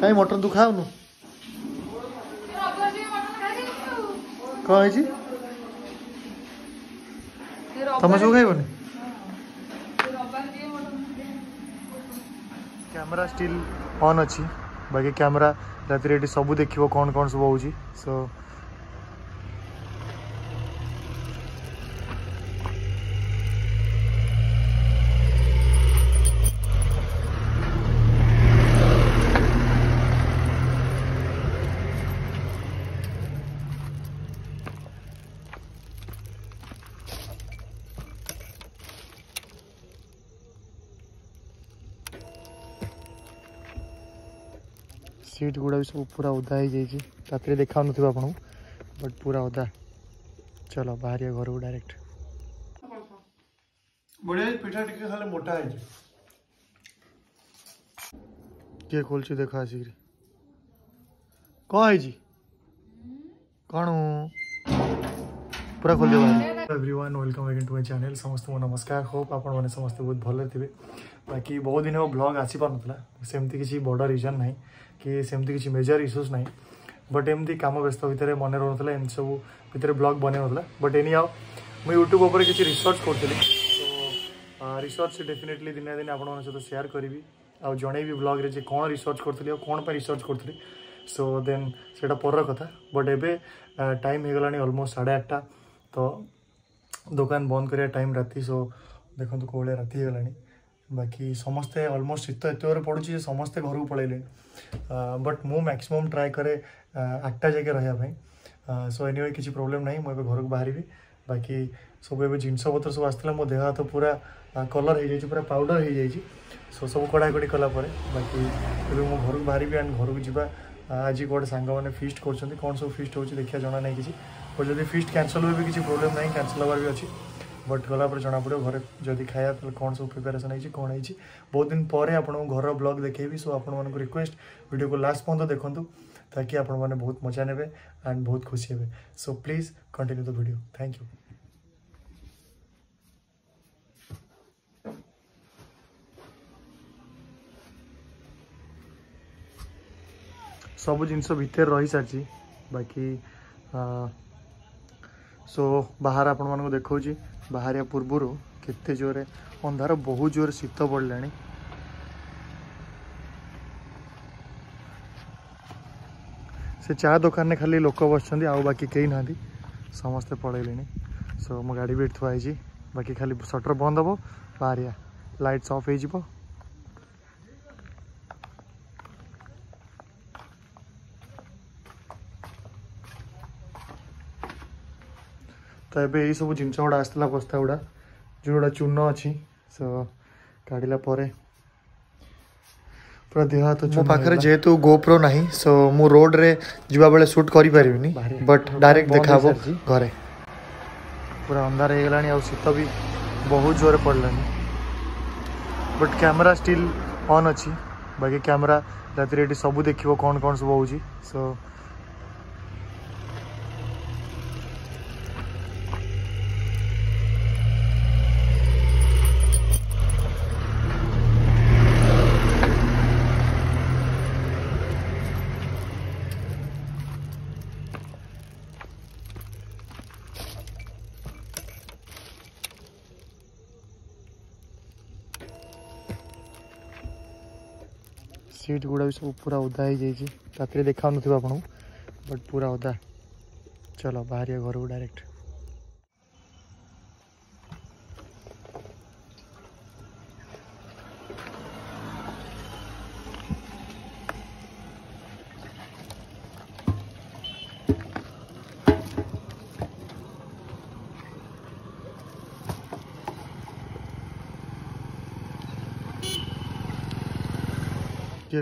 कहीं मटन तू खाऊन कौन तुम सब खाइबन कैमरा स्टिल ऑन अच्छी बाकी कैमरा राति सब देख कौन कौन सब हो सो सीट गुड़ा भी सब पूरा ओदा हो जाए रात देखा ना आपको बट पूरा ओदा। चलो बाहर घर को डायरेक्ट बढ़िया पिठा टिके खाली मोटा है किए खोल देखा आसिक कौन कौन पूरा खोल everyone welcome again to my channel समस्त नमस्कार होप आपने समस्त बहुत भले थे बाकी बहुत दिन हो ब्लॉग आसी पार ना सेमती किसी बड़ रिजन ना कि सेमती किसी मेजर इश्यूज ना बट एमती काम व्यस्त भितर मन रोला एम सब भितर ब्लॉग बन ना बट एनी हाउ मु यूट्यूब पर किसी रिसर्च करी तो रिसर्च डेफिनेटली दिने दिन आपन सहित शेयर करी आ जनइबी ब्लॉग रे कौन रिसर्च करी और कौन पर रिसर्च करी सो देन से पर कथा बट एबे टाइम हो गलानी अलमोस्ट 8:30 तो दुकान बंद करिया टाइम राति सो देखो तो कोले राति होगलानी बाकी समस्ते अलमोस्ट शीत एत पड़े समस्ते घर को पलैले बट मु मैक्सिमम ट्राए करे 8टा जगह रहा सो एनीवे किसी प्रॉब्लम ना मुझे घर को बाहर बाकी सब ए जिनस पतर सब आसाला मो देह हाथ पूरा कलर हो जाए पूरा पाउडर हो जाए सो सब कड़ाकड़ी कलापर बाकी मो घर को बाहर एंड घर को जावा आज गोटे सांग मैंने फिस्ट कर कौन सब फिस्ट हो देखा जाना ना किसी और जब फिस्ट कैंसल हुए भी किसी प्रॉब्लम नहीं कैंसल होगा भी अच्छी बट गलापर जना पड़ो घर जब खाया तो कौन सब प्रिपेरेसन होगी कौन है बहुत दिन पर आपको घर ब्लॉग देखेबी सो आपको रिक्वेस्ट वीडियो को लास्ट पर्यंत देखूँ ताकि आप बहुत मजा नेबे एंड बहुत खुशी हे so please continue the video thank you. सब जिनस भितर रही सारी बाकी सो बाहर आपण मानक देखो बाहर पूर्वर केते जोरे अंधार बहुत जोर शीत पड़ला से चा दुकान में खाली लोक बस बाकी कहीं ना समस्ते पलैले सो मो गाड़ी भी थुआई बाकी खाली सटर बंद हम बाहरिया लाइट्स ऑफ हो तो ये सब जिनस गुड़ा आसला बस्ता गुड़ा जो गुड़ा चूर्ण अच्छी सो काढ़ला पूरा देह हाथ मो पाखे जेहेतु गोप्रो ना सो मु रोड रे जीवा बेले शूट करी पारिबिनी बट डायरेक्ट देखा घरे पूरा अंधार हो गलानी आ शीत भी बहुत जोर पड़लानी बट कैमरा स्टिल ऑन अच्छी बाकी कैमरा राति सब देख कौन कौन सब हो सो सीट गुड़ा भी सब पूरा ओदा हो जाए राति देखा ना आपको बट पूरा ओदा। चलो बाहर घर को डायरेक्ट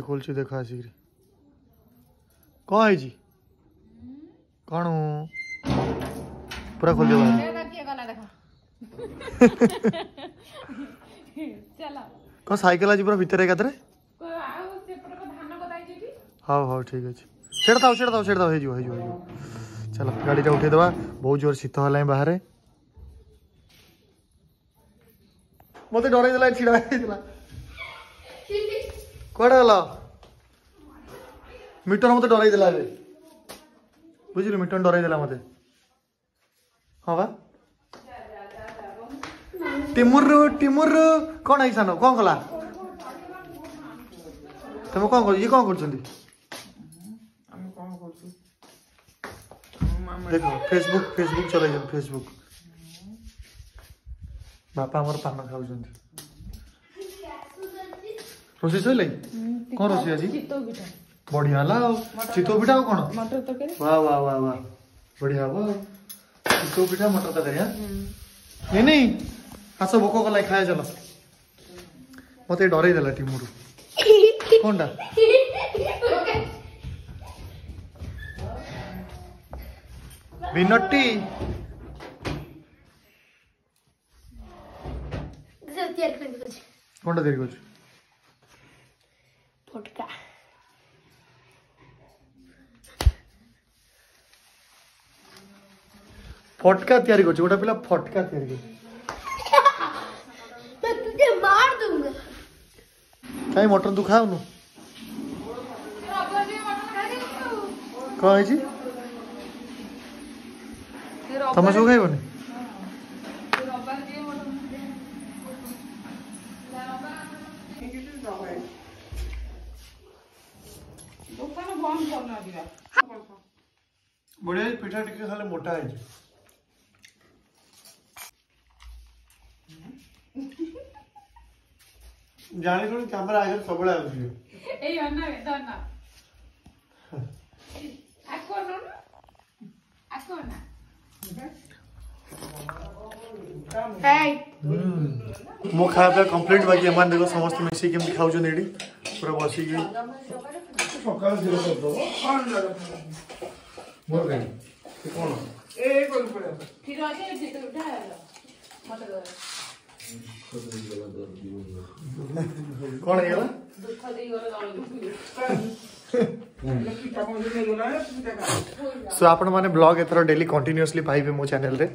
खोल देखा आसिक कौन कौन पूरा खोल कौन सैकेल आज पूरा भितर एकाधर हाँ हाँ ठीक अच्छे छेड़ा था चलो गाड़ी टा उठे दवा बहुत जोर शीत है बाहर मत डर छिड़ा कौन गल मिटन मत डर बुझल मिटन डर हाँ बा टिमुरु टिमुरु कौन आई सान कौन कला तुम कौन कर ये कौन कर देखो फेसबुक फेसबुक चल फेसबुक बापा मोर पान खाऊ रोष सर कौन रोष आज बढ़िया चितो पिठा कौन वाह वाह वाह वाह बढ़िया हम चितो पिठा मटर तरकारी नहीं नहीं आस भोक कला खाया चल मत डर टीमरू कौन टा विनती तैयार कर दो कौन तैयार कर पोटका फटका तैयार कर गोटा पिला फटका तैयार कर मैं तुझे मार दूंगा काई मटन तू खाऊ न कहे जी तुम सब खाइबनी बढ़िया पिठा टिके खाले मोटा है जाने को कैमरा आगे सब आगे ए अन्ना अन्ना आको ना मो खा कंप्लीट बाकी देखो समस्त मिसी के खाऊ पूरा बस कौन सो आपण माने ब्लॉग एथर डेली कंटिन्यूअसली पाइबे मो चैनल रे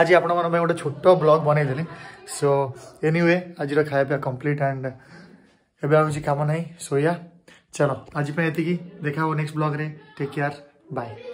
आज आपण माने गोटे छोट ब्लॉग बनै देले सो एनीवे आज रो खाया पिया कंप्लीट एंड एबे आउ जी काम नै सोया चलो आज पे एतिकी देखा हो नेक्स्ट ब्लॉग रे टेक केयर बाय।